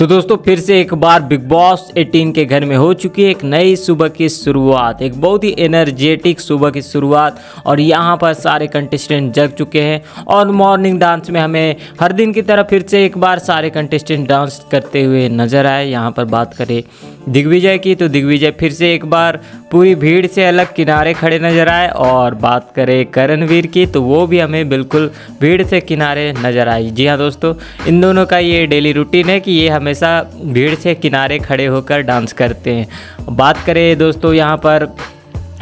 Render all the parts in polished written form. तो दोस्तों फिर से एक बार बिग बॉस 18 के घर में हो चुकी है एक नई सुबह की शुरुआत, एक बहुत ही एनर्जेटिक सुबह की शुरुआत। और यहाँ पर सारे कंटेस्टेंट जग चुके हैं और मॉर्निंग डांस में हमें हर दिन की तरह फिर से एक बार सारे कंटेस्टेंट डांस करते हुए नजर आए। यहाँ पर बात करें दिग्विजय की तो दिग्विजय फिर से एक बार पूरी भीड़ से अलग किनारे खड़े नजर आए। और बात करें करणवीर की तो वो भी हमें बिल्कुल भीड़ से किनारे नजर आई। जी हाँ दोस्तों, इन दोनों का ये डेली रूटीन है कि ये हमेशा भीड़ से किनारे खड़े होकर डांस करते हैं। बात करें दोस्तों यहाँ पर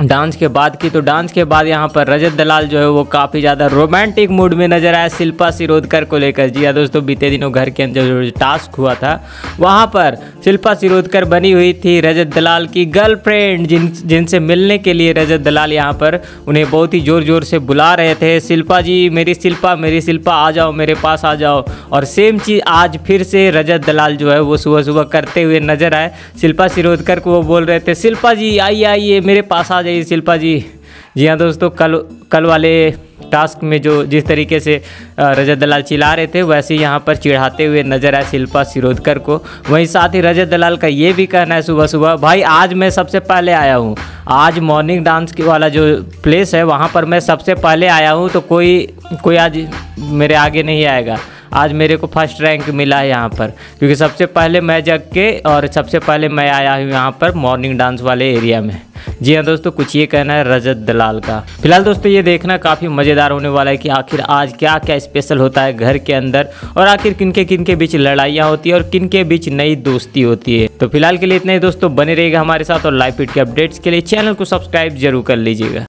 डांस के बाद की तो डांस के बाद यहाँ पर रजत दलाल जो है वो काफ़ी ज़्यादा रोमांटिक मूड में नजर आया शिल्पा शिरोधकर को लेकर। जी हाँ दोस्तों, बीते दिनों घर के अंदर जो टास्क हुआ था वहाँ पर शिल्पा शिरोधकर बनी हुई थी रजत दलाल की गर्लफ्रेंड, जिनसे मिलने के लिए रजत दलाल यहाँ पर उन्हें बहुत ही ज़ोर ज़ोर से बुला रहे थे, शिल्पा जी मेरी शिल्पा आ जाओ, मेरे पास आ जाओ। और सेम चीज़ आज फिर से रजत दलाल जो है वो सुबह सुबह करते हुए नजर आए। शिल्पा शिरोधकर को वो बोल रहे थे शिल्पा जी आइए आइए मेरे पास आ जाइए शिल्पा जी। जी हाँ दोस्तों, कल वाले टास्क में जो जिस तरीके से रजत दलाल चिल्ला रहे थे वैसे यहाँ पर चिढ़ाते हुए नजर आए शिल्पा शिरोधकर को। वहीं साथ ही रजत दलाल का ये भी कहना है सुबह सुबह, भाई आज मैं सबसे पहले आया हूँ, आज मॉर्निंग डांस के वाला जो प्लेस है वहाँ पर मैं सबसे पहले आया हूँ, तो कोई आज मेरे आगे नहीं आएगा, आज मेरे को फर्स्ट रैंक मिला है यहाँ पर, क्योंकि सबसे पहले मैं जग के और सबसे पहले मैं आया हूँ यहाँ पर मॉर्निंग डांस वाले एरिया में। जी हाँ दोस्तों, कुछ ये कहना है रजत दलाल का। फिलहाल दोस्तों ये देखना काफ़ी मज़ेदार होने वाला है कि आखिर आज क्या क्या स्पेशल होता है घर के अंदर, और आखिर किनके बीच लड़ाइयाँ होती है और किनके बीच नई दोस्ती होती है। तो फिलहाल के लिए इतना ही दोस्तों, बने रहेगा हमारे साथ और लाइव फीड के अपडेट्स के लिए चैनल को सब्सक्राइब जरूर कर लीजिएगा।